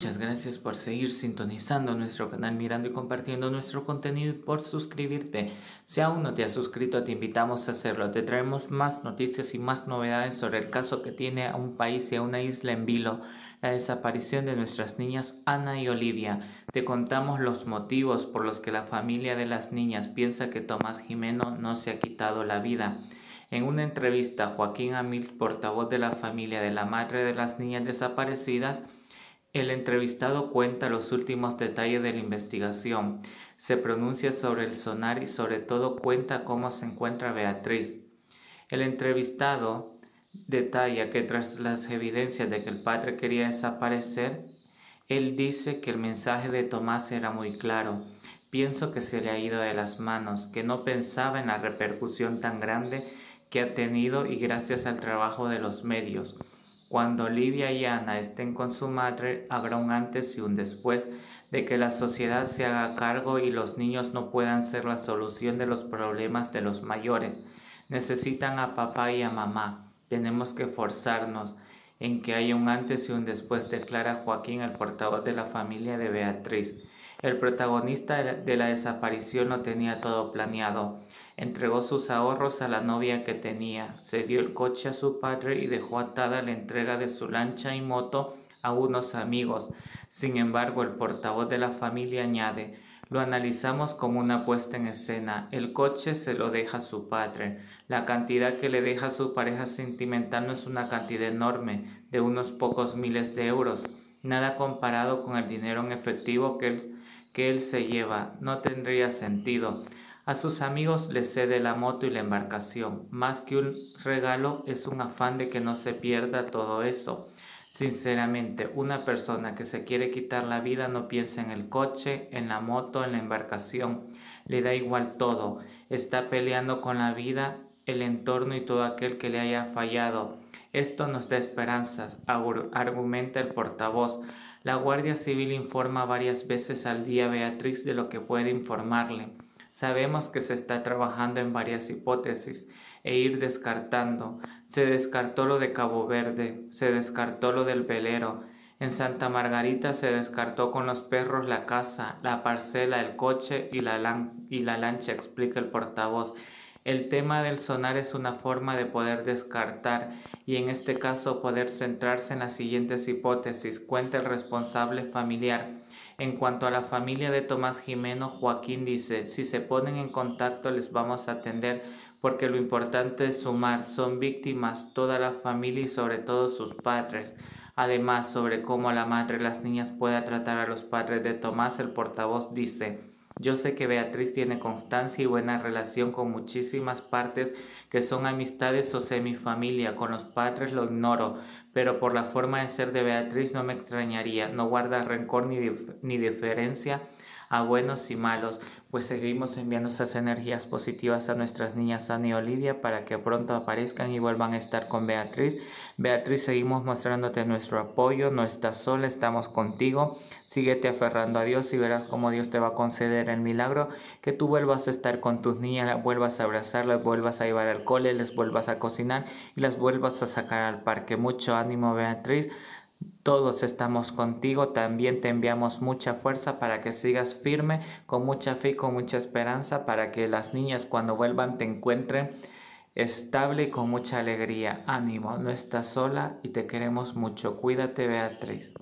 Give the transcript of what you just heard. Muchas gracias por seguir sintonizando nuestro canal, mirando y compartiendo nuestro contenido y por suscribirte. Si aún no te has suscrito, te invitamos a hacerlo. Te traemos más noticias y más novedades sobre el caso que tiene a un país y a una isla en vilo, la desaparición de nuestras niñas Ana y Olivia. Te contamos los motivos por los que la familia de las niñas piensa que Tomás Gimeno no se ha quitado la vida. En una entrevista, Joaquín Amils, portavoz de la familia de la madre de las niñas desaparecidas, el entrevistado cuenta los últimos detalles de la investigación, se pronuncia sobre el sonar y sobre todo cuenta cómo se encuentra Beatriz. El entrevistado detalla que tras las evidencias de que el padre quería desaparecer, él dice que el mensaje de Tomás era muy claro. Pienso que se le ha ido de las manos, que no pensaba en la repercusión tan grande que ha tenido y gracias al trabajo de los medios. Cuando Olivia y Ana estén con su madre, habrá un antes y un después de que la sociedad se haga cargo y los niños no puedan ser la solución de los problemas de los mayores. Necesitan a papá y a mamá. Tenemos que forzarnos en que haya un antes y un después, declara Joaquín, el portavoz de la familia de Beatriz. El protagonista de la desaparición no tenía todo planeado. Entregó sus ahorros a la novia que tenía, cedió el coche a su padre y dejó atada la entrega de su lancha y moto a unos amigos. Sin embargo, el portavoz de la familia añade, lo analizamos como una puesta en escena. El coche se lo deja a su padre. La cantidad que le deja a su pareja sentimental no es una cantidad enorme, de unos pocos miles de euros. Nada comparado con el dinero en efectivo que él se lleva. No tendría sentido. A sus amigos les cede la moto y la embarcación. Más que un regalo, es un afán de que no se pierda todo eso. Sinceramente, una persona que se quiere quitar la vida no piensa en el coche, en la moto, en la embarcación. Le da igual todo. Está peleando con la vida, el entorno y todo aquel que le haya fallado. Esto nos da esperanzas, argumenta el portavoz. La Guardia Civil informa varias veces al día a Beatriz de lo que puede informarle. Sabemos que se está trabajando en varias hipótesis e ir descartando. Se descartó lo de Cabo Verde, se descartó lo del velero. En Santa Margarita se descartó con los perros la casa, la parcela, el coche y la lancha, explica el portavoz. El tema del sonar es una forma de poder descartar y en este caso poder centrarse en las siguientes hipótesis, cuenta el responsable familiar. En cuanto a la familia de Tomás Gimeno, Joaquín dice, si se ponen en contacto les vamos a atender porque lo importante es sumar, son víctimas toda la familia y sobre todo sus padres. Además, sobre cómo la madre de las niñas pueda tratar a los padres de Tomás, el portavoz dice, yo sé que Beatriz tiene constancia y buena relación con muchísimas partes que son amistades o semifamilia. Con los padres lo ignoro, pero por la forma de ser de Beatriz no me extrañaría. No guarda rencor ni diferencia a buenos y malos. Pues seguimos enviando esas energías positivas a nuestras niñas Ana y Olivia para que pronto aparezcan y vuelvan a estar con Beatriz. Beatriz, seguimos mostrándote nuestro apoyo, no estás sola, estamos contigo. Síguete aferrando a Dios y verás cómo Dios te va a conceder el milagro, que tú vuelvas a estar con tus niñas, las vuelvas a abrazar, las vuelvas a llevar al cole, les vuelvas a cocinar y las vuelvas a sacar al parque. Mucho ánimo, Beatriz. Todos estamos contigo, también te enviamos mucha fuerza para que sigas firme, con mucha fe y con mucha esperanza, para que las niñas cuando vuelvan te encuentren estable y con mucha alegría. Ánimo, no estás sola y te queremos mucho. Cuídate, Beatriz.